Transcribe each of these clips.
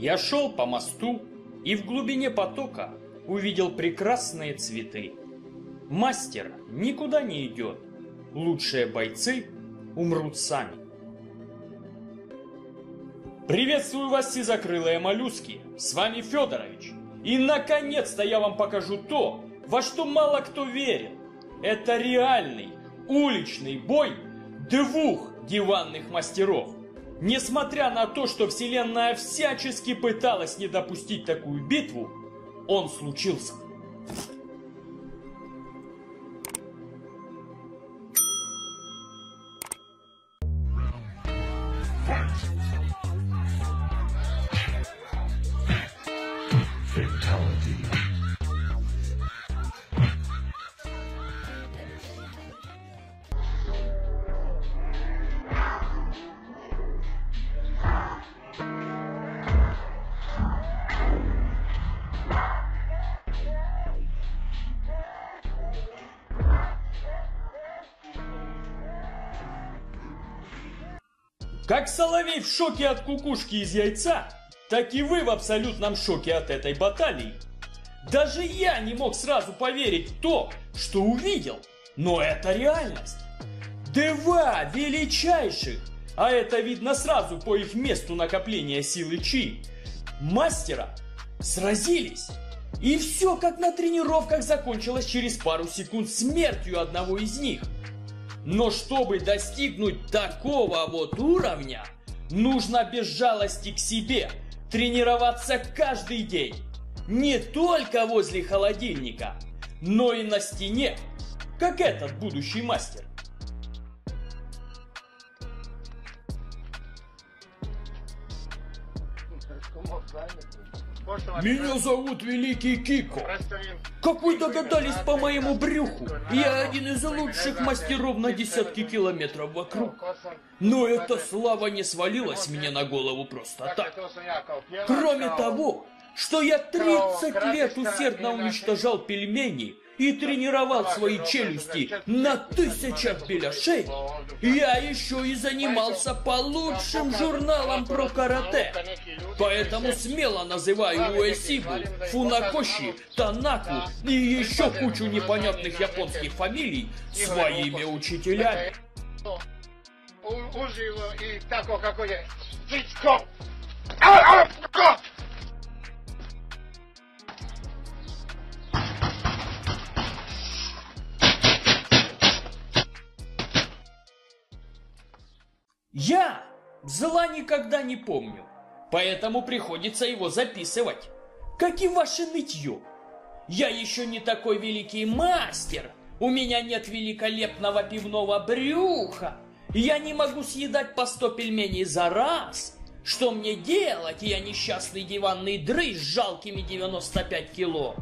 Я шел по мосту и в глубине потока увидел прекрасные цветы. Мастер никуда не идет, лучшие бойцы умрут сами. Приветствую вас, сизокрылые моллюски, с вами Федорович. И наконец-то я вам покажу то, во что мало кто верил. Это реальный уличный бой двух диванных мастеров. Несмотря на то, что вселенная всячески пыталась не допустить такую битву, он случился. Как соловей в шоке от кукушки из яйца, так и вы в абсолютном шоке от этой баталии. Даже я не мог сразу поверить в то, что увидел, но это реальность. Два величайших, а это видно сразу по их месту накопления силы Чи, мастера сразились. И все как на тренировках закончилось через пару секунд смертью одного из них. Но чтобы достигнуть такого вот уровня, нужно без жалости к себе тренироваться каждый день. Не только возле холодильника, но и на стене, как этот будущий мастер. Меня зовут Великий Кико. Как вы догадались по моему брюху, я один из лучших мастеров на десятки километров вокруг. Но эта слава не свалилась мне на голову просто так. Кроме того, что я 30 лет усердно уничтожал пельмени и тренировал свои челюсти на тысячах беляшей, я еще и занимался по лучшим журналам про карате. Поэтому смело называю Уэсибу, Фунакоши, Танаку и еще кучу непонятных японских фамилий своими учителями. Я зла никогда не помню, поэтому приходится его записывать, как и ваше нытье. Я еще не такой великий мастер, у меня нет великолепного пивного брюха, я не могу съедать по 100 пельменей за раз. Что мне делать, я несчастный диванный дрыщ с жалкими 95 кило?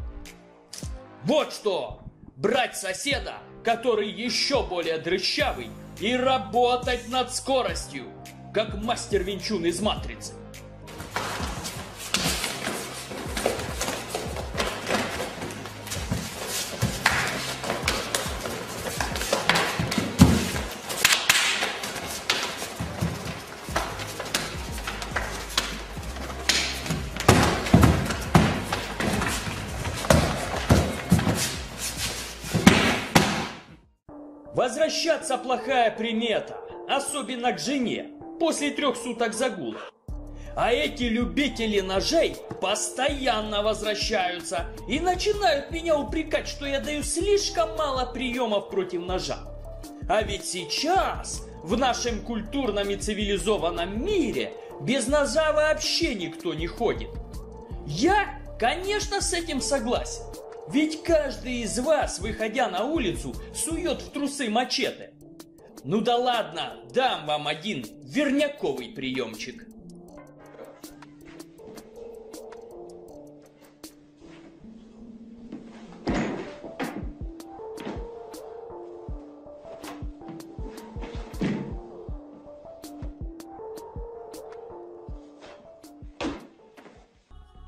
Вот что, брать соседа, который еще более дрыщавый, и работать над скоростью, как мастер Вин Чун из «Матрицы». Возвращаться плохая примета, особенно к жене, после 3 суток загула. А эти любители ножей постоянно возвращаются и начинают меня упрекать, что я даю слишком мало приемов против ножа. А ведь сейчас в нашем культурном и цивилизованном мире без ножа вообще никто не ходит. Я, конечно, с этим согласен. Ведь каждый из вас, выходя на улицу, сует в трусы мачете. Ну да ладно, дам вам один верняковый приемчик.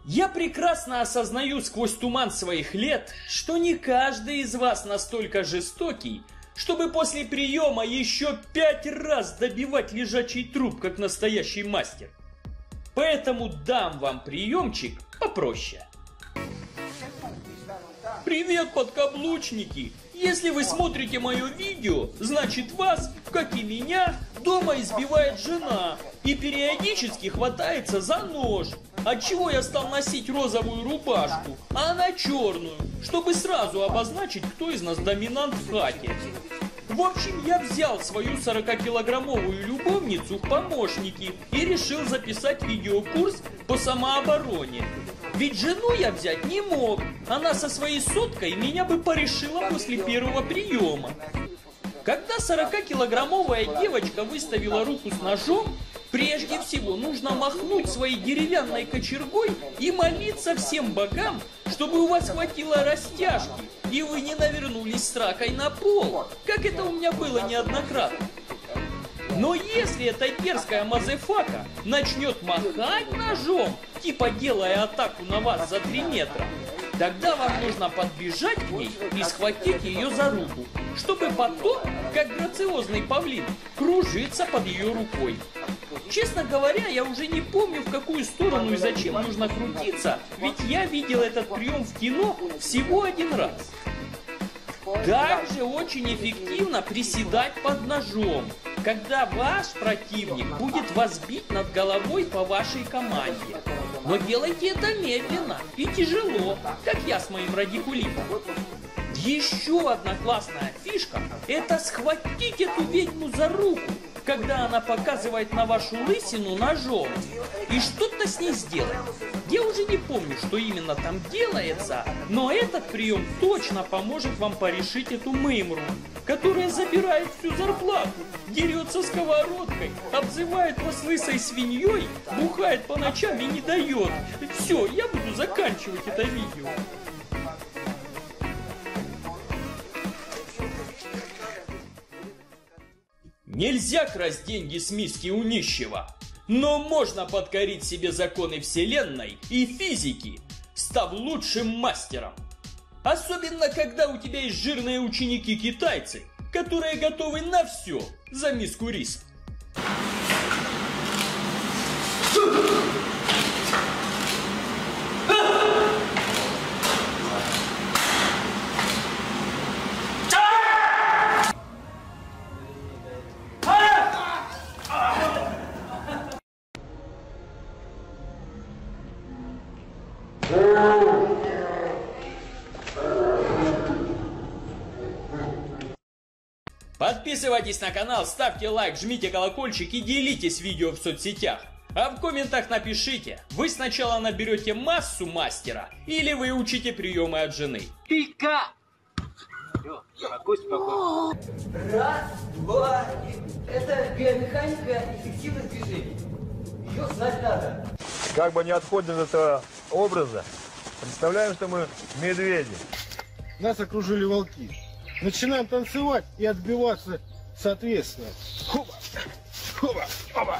Я прекрасно осознаю сквозь туман своих лет, что не каждый из вас настолько жестокий, чтобы после приема еще 5 раз добивать лежачий труп, как настоящий мастер. Поэтому дам вам приемчик попроще. Привет, подкаблучники! Если вы смотрите мое видео, значит вас, как и меня, дома избивает жена и периодически хватается за нож. Отчего я стал носить розовую рубашку, а она черную, чтобы сразу обозначить, кто из нас доминант в хате. В общем, я взял свою 40-килограммовую любовницу в помощники и решил записать видеокурс по самообороне. Ведь жену я взять не мог, она со своей соткой меня бы порешила после первого приема. Когда 40-килограммовая девочка выставила руку с ножом, прежде всего нужно махнуть своей деревянной кочергой и молиться всем богам, чтобы у вас хватило растяжки и вы не навернулись с ракой на пол, как это у меня было неоднократно. Но если эта дерзкая мазефака начнет махать ножом, типа делая атаку на вас за 3 метра, тогда вам нужно подбежать к ней и схватить ее за руку, чтобы потом, как грациозный павлин, кружиться под ее рукой. Честно говоря, я уже не помню, в какую сторону и зачем нужно крутиться, ведь я видел этот прием в кино всего 1 раз. Также очень эффективно приседать под ножом, когда ваш противник будет вас бить над головой по вашей команде. Но делайте это медленно и тяжело, как я с моим радикулитом. Еще одна классная фишка – это схватить эту ведьму за руку, когда она показывает на вашу лысину ножом, и что-то с ней сделать. Я уже не помню, что именно там делается, но этот прием точно поможет вам порешить эту мымру, которая забирает всю зарплату, дерется сковородкой, обзывает вас лысой свиньей, бухает по ночам и не дает. Все, я буду заканчивать это видео. Нельзя красть деньги с миски у нищего, но можно подкорить себе законы вселенной и физики, став лучшим мастером. Особенно, когда у тебя есть жирные ученики-китайцы, которые готовы на все за миску риса. Подписывайтесь на канал, ставьте лайк, жмите колокольчик и делитесь видео в соцсетях. А в комментах напишите, вы сначала наберете массу мастера или вы учите приемы от жены. Пика! Всё, спокойно. Раз, два, это биомеханика эффективных движений. Её знать надо. Как бы не отходим от этого образа, представляем, что мы медведи. Нас окружили волки. Начинаем танцевать и отбиваться соответственно. Хоба, хоба, хоба.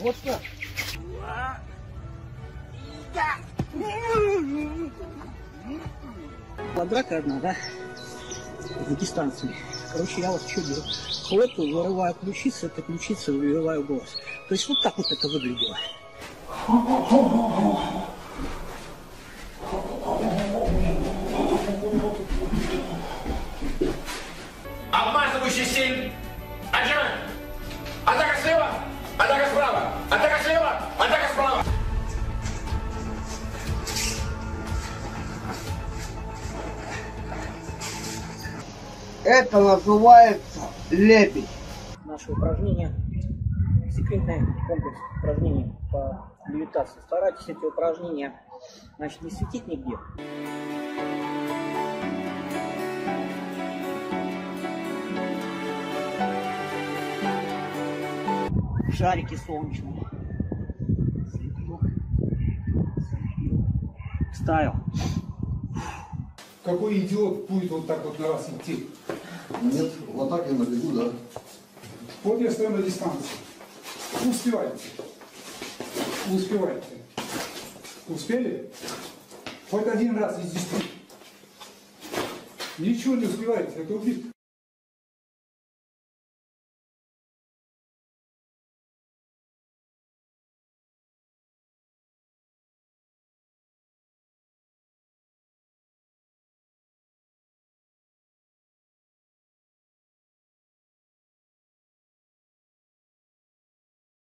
Вот так. Ладрака одна, да? Дагестанцы. Короче, я вот что делаю? Хлопку вырываю ключицу, это ключица вырываю голос. То есть вот так вот это выглядело. Обмазывающий стиль. Один. Атака слева. Атака справа. Атака слева. Атака справа. Это называется лепить. Наше упражнение. Секретный комплекс упражнений по левитации. Старайтесь эти упражнения, значит, не светить нигде. Шарики солнечные. Ставил. Какой идиот будет вот так вот на раз идти? Нет, вот так я набегу, да. Вот я стою на дистанции. Успевайте. Успевайте. Успели? Хоть один раз из 10. Ничего не успеваете, это убит.